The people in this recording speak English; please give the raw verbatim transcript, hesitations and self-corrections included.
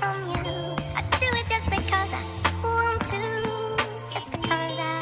from you. I do it just because I want to, just because I